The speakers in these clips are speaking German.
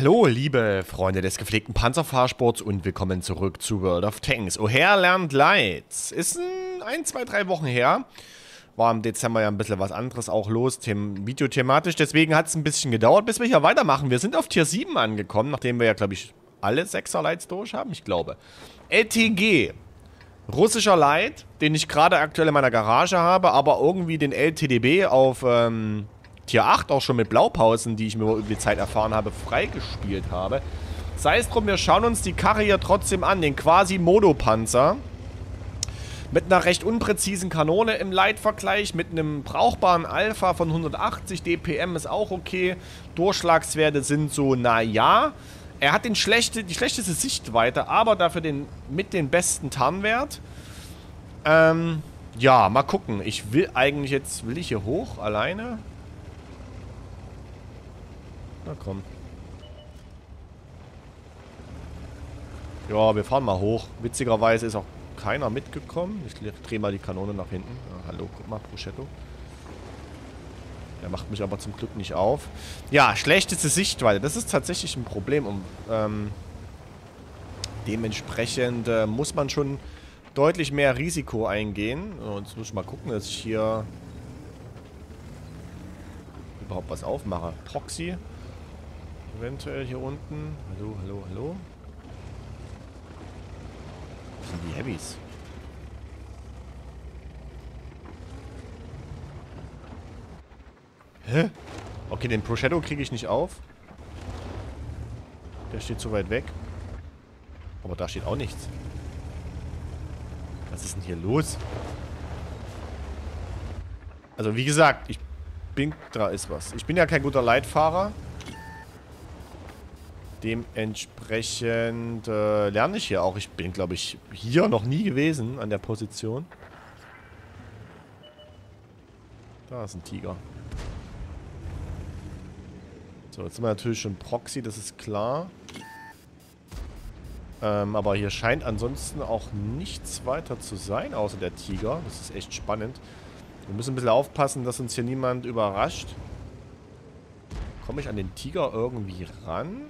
Hallo liebe Freunde des gepflegten Panzerfahrsports und willkommen zurück zu World of Tanks. Ohare lernt Lights. Ist ein, zwei, drei Wochen her. War im Dezember ja ein bisschen was anderes auch los, videothematisch. Deswegen hat es ein bisschen gedauert, bis wir hier weitermachen. Wir sind auf Tier 7 angekommen, nachdem wir ja, glaube ich, alle 6er Lights durch haben. Ich glaube. LTG. Russischer Light, den ich gerade aktuell in meiner Garage habe, aber irgendwie den LTDB auf Tier 8 auch schon mit Blaupausen, die ich mir über die Zeit erfahren habe, freigespielt habe. Sei es drum, wir schauen uns die Karre hier trotzdem an, den quasi Modopanzer. Mit einer recht unpräzisen Kanone im Light-Vergleich, mit einem brauchbaren Alpha von 180 dpm ist auch okay. Durchschlagswerte sind so, naja. Er hat die schlechteste Sichtweite, aber dafür mit den besten Tarnwert. Ja, mal gucken. Ich will eigentlich jetzt, will ich hier hoch, alleine? Na komm. Ja, wir fahren mal hoch. Witzigerweise ist auch keiner mitgekommen. Ich drehe mal die Kanone nach hinten. Ja, hallo, guck mal, Bruschetto. Der macht mich aber zum Glück nicht auf. Ja, schlechteste Sichtweite. Das ist tatsächlich ein Problem. Dementsprechend muss man schon deutlich mehr Risiko eingehen. Und jetzt muss ich mal gucken, dass ich hier überhaupt was aufmache. Proxy. Eventuell hier unten. Hallo, hallo, hallo. Das sind die Heavys. Hä? Okay, den Proschetto kriege ich nicht auf. Der steht zu weit weg. Aber da steht auch nichts. Was ist denn hier los? Also wie gesagt, da ist was. Ich bin ja kein guter Leitfahrer. Dementsprechend lerne ich hier auch. Ich bin, glaube ich, hier noch nie gewesen an der Position. Da ist ein Tiger. So, jetzt sind wir natürlich schon Proxy, das ist klar. Aber hier scheint ansonsten auch nichts weiter zu sein, außer der Tiger. Das ist echt spannend. Wir müssen ein bisschen aufpassen, dass uns hier niemand überrascht. Komme ich an den Tiger irgendwie ran?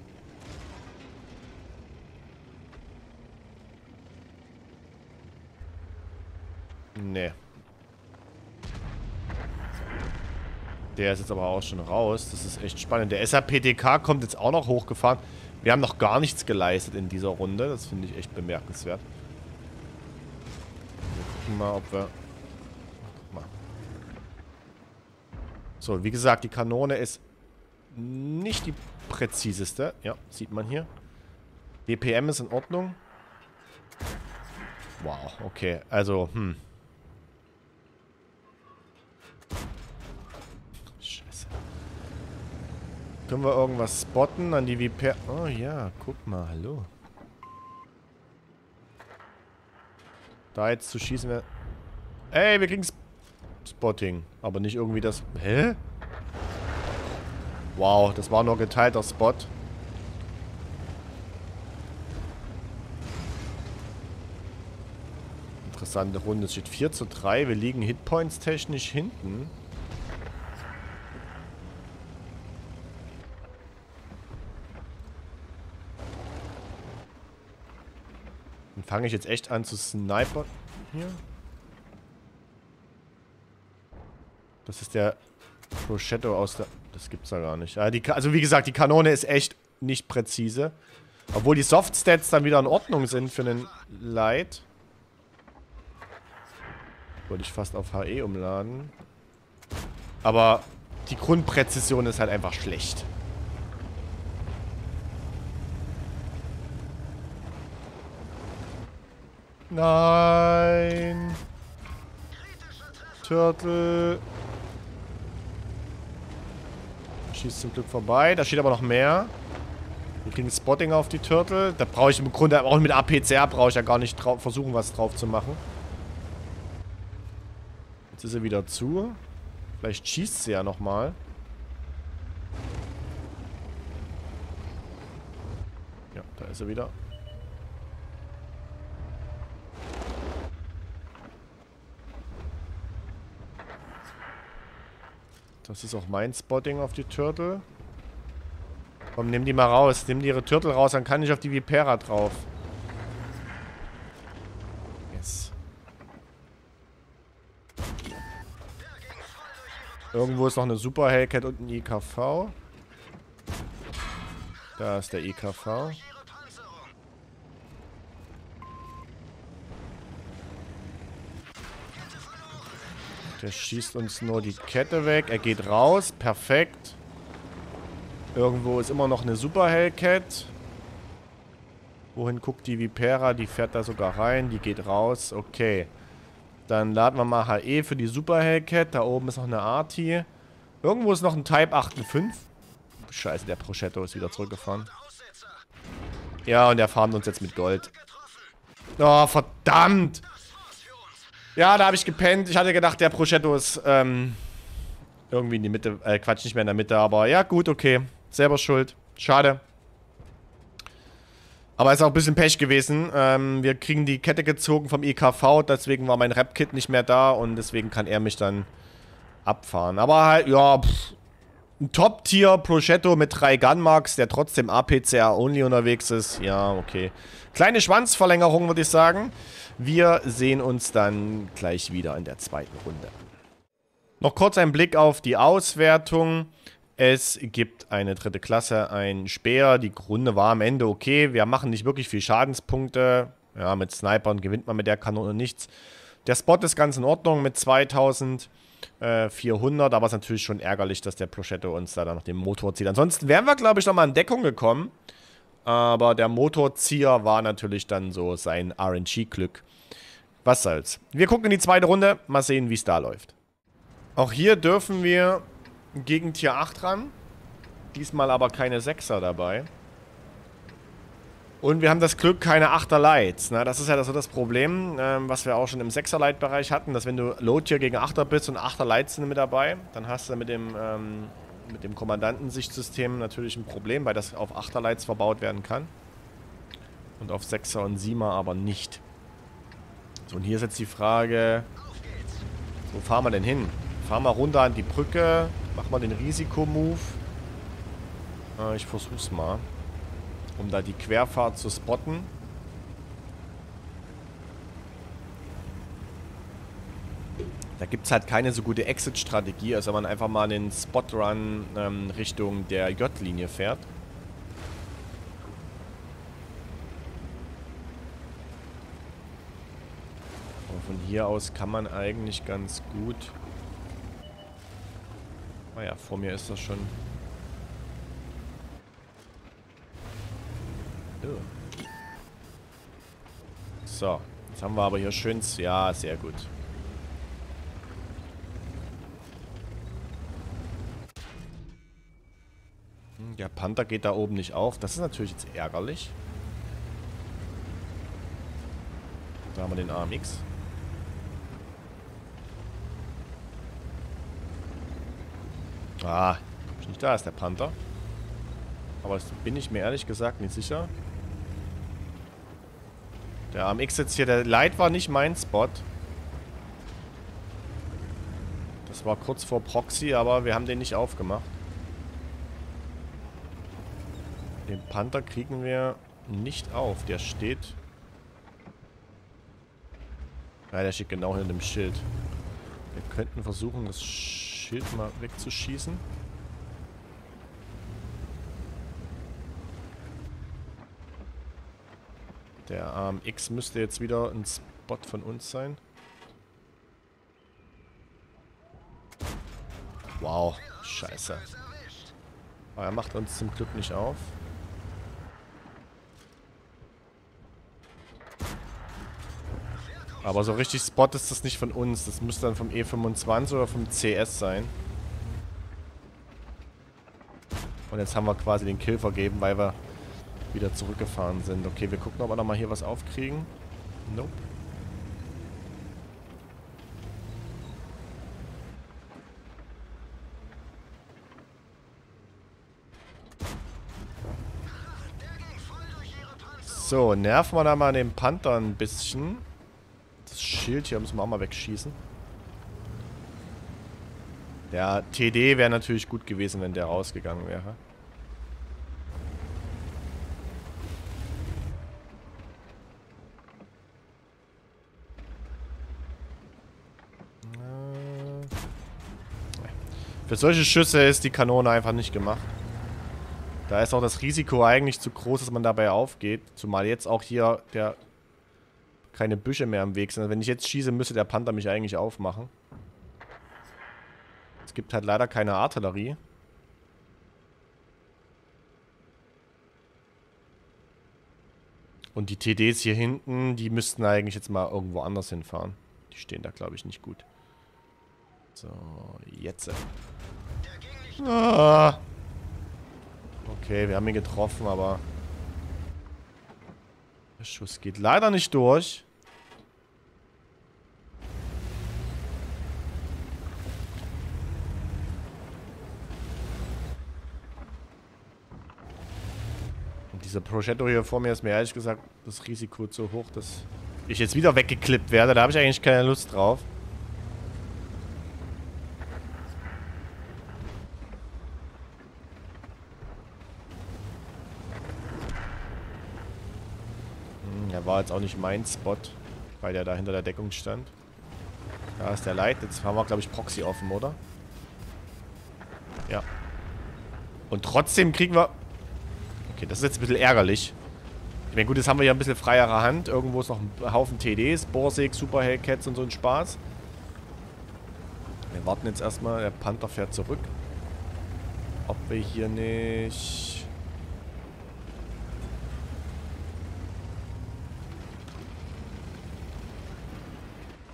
Nee. Der ist jetzt aber auch schon raus. Das ist echt spannend. Der SAPDK kommt jetzt auch noch hochgefahren. Wir haben noch gar nichts geleistet in dieser Runde. Das finde ich echt bemerkenswert. Wir gucken mal, ob wir... So, wie gesagt, die Kanone ist nicht die präziseste. Ja, sieht man hier. BPM ist in Ordnung. Wow, okay. Also, Scheiße. Können wir irgendwas spotten an die Vipera? Oh ja, guck mal, hallo. Da jetzt zu schießen wir... Ey, wir kriegen's... Spotting, aber nicht irgendwie das... Hä? Wow, das war nur geteilter Spot. Interessante Runde. Es steht 4:3. Wir liegen Hitpoints technisch hinten. Dann fange ich jetzt echt an zu snipern. Hier. Das ist der Proschetto aus der... Das gibt's ja gar nicht. Also wie gesagt, die Kanone ist echt nicht präzise. Obwohl die Softstats dann wieder in Ordnung sind für einen Light. Wollte ich fast auf HE umladen. Aber die Grundpräzision ist halt einfach schlecht. Nein! Turtle... Schießt zum Glück vorbei. Da steht aber noch mehr. Wir kriegen Spotting auf die Turtle. Da brauche ich im Grunde auch mit APCR brauche ich ja gar nicht versuchen, was drauf zu machen. Jetzt ist er wieder zu. Vielleicht schießt sie ja nochmal. Ja, da ist er wieder. Das ist auch mein Spotting auf die Turtle. Komm, nimm die mal raus. Nimm die ihre Turtle raus, dann kann ich auf die Vipera drauf. Yes. Irgendwo ist noch eine Super Hellcat und ein IKV. Da ist der IKV. Der schießt uns nur die Kette weg. Er geht raus. Perfekt. Irgendwo ist immer noch eine Super Hellcat. Wohin guckt die Vipera? Die fährt da sogar rein. Die geht raus. Okay. Dann laden wir mal HE für die Super Hellcat. Da oben ist noch eine Arty. Irgendwo ist noch ein Type 85. Scheiße, der Proschetto ist wieder zurückgefahren. Ja, und er farmt uns jetzt mit Gold. Oh, verdammt! Ja, da habe ich gepennt. Ich hatte gedacht, der Proschetto ist irgendwie in die Mitte. Quatsch, nicht mehr in der Mitte, aber ja, gut, okay. Selber schuld. Schade. Aber ist auch ein bisschen Pech gewesen. Wir kriegen die Kette gezogen vom IKV, deswegen war mein Rap-Kit nicht mehr da und deswegen kann er mich dann abfahren. Aber halt, ja, pff, ein Top-Tier Proschetto mit 3 Gunmarks, der trotzdem APCR-only unterwegs ist. Ja, okay. Kleine Schwanzverlängerung, würde ich sagen. Wir sehen uns dann gleich wieder in der zweiten Runde. Noch kurz ein Blick auf die Auswertung. Es gibt eine dritte Klasse, ein Speer. Die Runde war am Ende okay. Wir machen nicht wirklich viel Schadenspunkte. Ja, mit Snipern gewinnt man mit der Kanone nichts. Der Spot ist ganz in Ordnung mit 2400. Aber es ist natürlich schon ärgerlich, dass der Proschetto uns da dann noch den Motor zieht. Ansonsten wären wir, glaube ich, nochmal in Deckung gekommen. Aber der Motorzieher war natürlich dann so sein RNG-Glück. Was soll's. Wir gucken in die zweite Runde. Mal sehen, wie es da läuft. Auch hier dürfen wir gegen Tier 8 ran. Diesmal aber keine 6er dabei. Und wir haben das Glück, keine 8er Lights. Na, das ist ja so das Problem, was wir auch schon im 6er Light-Bereich hatten, dass wenn du Low-Tier gegen 8er bist und 8er Lights sind mit dabei, dann hast du mit dem Kommandantensichtsystem natürlich ein Problem, weil das auf 8er Lights verbaut werden kann. Und auf 6er und 7er aber nicht. So, und hier ist jetzt die Frage, wo fahren wir denn hin? Fahren wir runter an die Brücke, machen wir den Risikomove. Ich versuch's mal, um da die Querfahrt zu spotten. Da gibt es halt keine so gute Exit-Strategie, als wenn man einfach mal einen Spot-Run Richtung der J-Linie fährt. Aber von hier aus kann man eigentlich ganz gut... Naja, vor mir ist das schon... So, jetzt haben wir aber hier schön... Ja, sehr gut. Der Panther geht da oben nicht auf. Das ist natürlich jetzt ärgerlich. Da haben wir den AMX. Ah, nicht da ist der Panther. Aber das bin ich mir ehrlich gesagt nicht sicher. Der AMX jetzt hier, der Light war nicht mein Spot. Das war kurz vor Proxy, aber wir haben den nicht aufgemacht. Den Panther kriegen wir nicht auf. Der steht... Ja, der steht genau hinter dem Schild. Wir könnten versuchen, das Schild mal wegzuschießen. Der AMX müsste jetzt wieder ein Spot von uns sein. Wow, scheiße. Aber er macht uns zum Glück nicht auf. Aber so richtig Spot ist das nicht von uns. Das müsste dann vom E25 oder vom CS sein. Und jetzt haben wir quasi den Kill vergeben, weil wir wieder zurückgefahren sind. Okay, wir gucken, ob wir nochmal hier was aufkriegen. Nope. So, nerven wir da mal den Panther ein bisschen. Das Schild hier müssen wir auch mal wegschießen. Der TD wäre natürlich gut gewesen, wenn der rausgegangen wäre. Für solche Schüsse ist die Kanone einfach nicht gemacht. Da ist auch das Risiko eigentlich zu groß, dass man dabei aufgeht. Zumal jetzt auch hier keine Büsche mehr im Weg sind. Also wenn ich jetzt schieße, müsste der Panther mich eigentlich aufmachen. Es gibt halt leider keine Artillerie. Und die TDs hier hinten, die müssten eigentlich jetzt mal irgendwo anders hinfahren. Die stehen da, glaube ich, nicht gut. So, jetzt. Ah. Okay, wir haben ihn getroffen, aber der Schuss geht leider nicht durch. Und dieser Proschetto hier vor mir ist mir ehrlich gesagt das Risiko zu hoch, dass ich jetzt wieder weggeklippt werde. Da habe ich eigentlich keine Lust drauf. War jetzt auch nicht mein Spot, weil der da hinter der Deckung stand. Da ist der Light. Jetzt haben wir, glaube ich, Proxy offen, oder? Ja. Und trotzdem kriegen wir... Okay, das ist jetzt ein bisschen ärgerlich. Ich meine, gut, jetzt haben wir hier ein bisschen freiere Hand. Irgendwo ist noch ein Haufen TDs. Borsig, Super Hellcats und so ein Spaß. Wir warten jetzt erstmal. Der Panther fährt zurück. Ob wir hier nicht...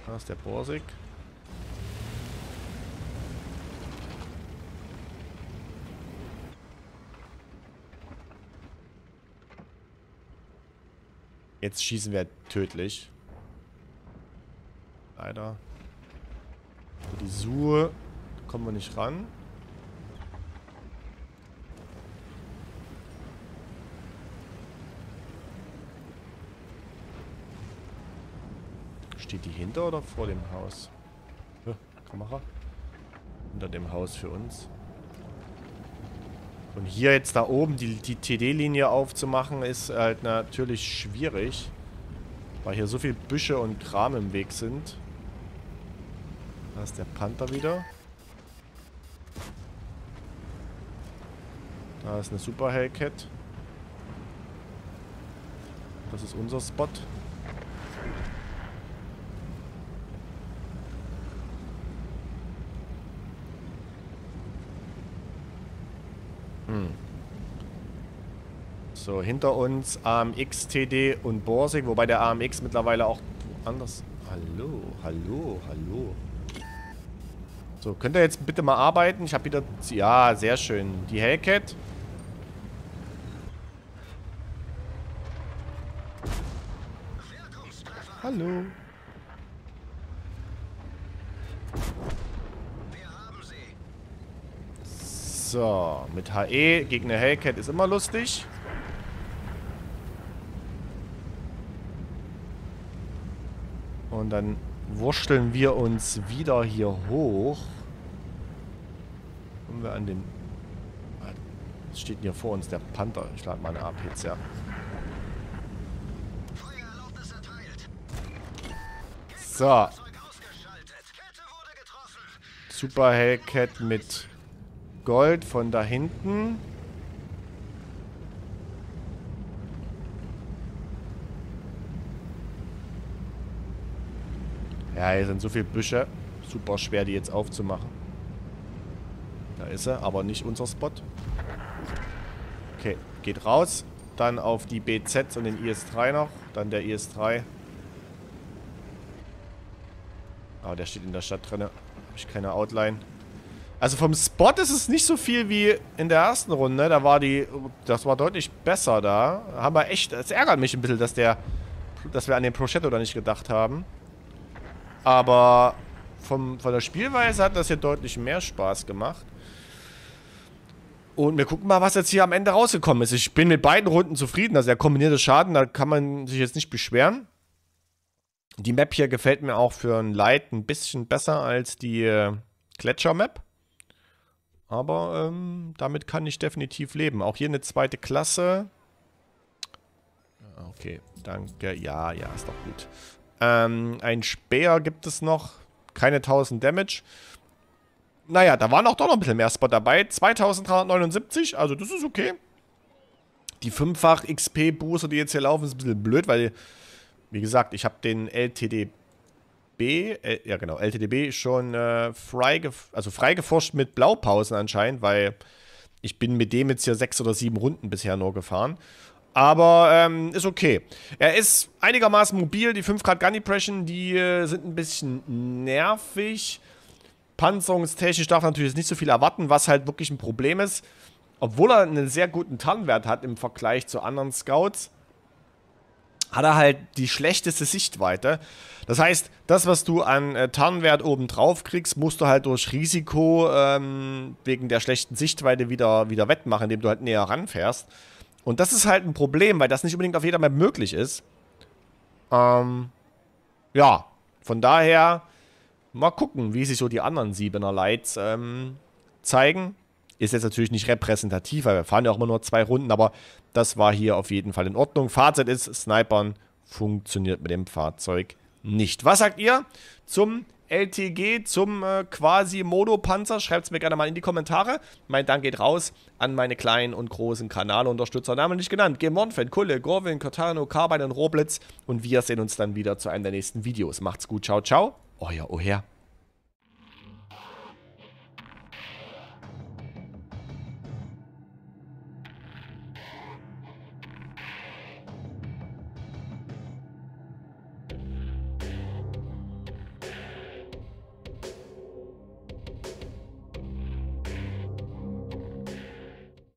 Da ist der Borsig. Jetzt schießen wir tödlich. Leider. Die Suhe kommen wir nicht ran. Steht die hinter oder vor dem Haus? Kamera. Hinter dem Haus für uns. Und hier jetzt da oben die TD-Linie aufzumachen, ist halt natürlich schwierig. Weil hier so viele Büsche und Kram im Weg sind. Da ist der Panther wieder. Da ist eine Super Hellcat. Das ist unser Spot. So, hinter uns AMX, TD und Borsig, wobei der AMX mittlerweile auch anders... Hallo, hallo, hallo. So, könnt ihr jetzt bitte mal arbeiten? Ich habe wieder... Ja, sehr schön. Die Hellcat. Hallo. So, mit HE gegen eine Hellcat ist immer lustig. Und dann wursteln wir uns wieder hier hoch. Kommen wir an den... Was steht denn hier vor uns? Der Panther. Ich lade mal eine APC ab. So. Super Hellcat mit Gold von da hinten. Ja, hier sind so viele Büsche. Super schwer, die jetzt aufzumachen. Da ist er, aber nicht unser Spot. Okay, geht raus. Dann auf die BZ und den IS-3 noch. Dann der IS-3. Aber der steht in der Stadt drin. Habe ich keine Outline. Also vom Spot ist es nicht so viel wie in der ersten Runde. Da war die... Das war deutlich besser da. Haben wir echt... Es ärgert mich ein bisschen, dass wir an den Proschetto da nicht gedacht haben. Aber von der Spielweise hat das hier deutlich mehr Spaß gemacht. Und wir gucken mal, was jetzt hier am Ende rausgekommen ist. Ich bin mit beiden Runden zufrieden. Also der kombinierte Schaden, da kann man sich jetzt nicht beschweren. Die Map hier gefällt mir auch für ein Light ein bisschen besser als die Gletscher-Map. Aber damit kann ich definitiv leben. Auch hier eine zweite Klasse. Okay, danke. Ja, ja, ist doch gut. Ein Speer gibt es noch. Keine 1000 Damage. Naja, da waren auch doch noch ein bisschen mehr Spot dabei. 2379, also das ist okay. Die 5-fach XP-Booster, die jetzt hier laufen, ist ein bisschen blöd, weil, wie gesagt, ich habe den LTDB schon freigeforscht mit Blaupausen anscheinend, weil ich bin mit dem jetzt hier 6 oder 7 Runden bisher nur gefahren. Aber ist okay. Er ist einigermaßen mobil. Die 5 Grad Gun Depression, die sind ein bisschen nervig. Panzerungstechnisch darf natürlich jetzt nicht so viel erwarten, was halt wirklich ein Problem ist. Obwohl er einen sehr guten Tarnwert hat im Vergleich zu anderen Scouts, hat er halt die schlechteste Sichtweite. Das heißt, das, was du an Tarnwert oben drauf kriegst, musst du halt durch Risiko wegen der schlechten Sichtweite wieder wettmachen, indem du halt näher ranfährst. Und das ist halt ein Problem, weil das nicht unbedingt auf jeder Map möglich ist. Ja, von daher mal gucken, wie sich so die anderen 7er Lights zeigen. Ist jetzt natürlich nicht repräsentativ, weil wir fahren ja auch immer nur 2 Runden, aber das war hier auf jeden Fall in Ordnung. Fazit ist, Snipern funktioniert mit dem Fahrzeug nicht. Was sagt ihr zum LTG, zum quasi Modo-Panzer? Schreibt es mir gerne mal in die Kommentare. Mein Dank geht raus an meine kleinen und großen Kanalunterstützer. Namen nicht genannt. Gemornfeld, Kulle, Gorwin, Cortano, Carbine und Roblitz. Und wir sehen uns dann wieder zu einem der nächsten Videos. Macht's gut, ciao, ciao. Euer Ohare.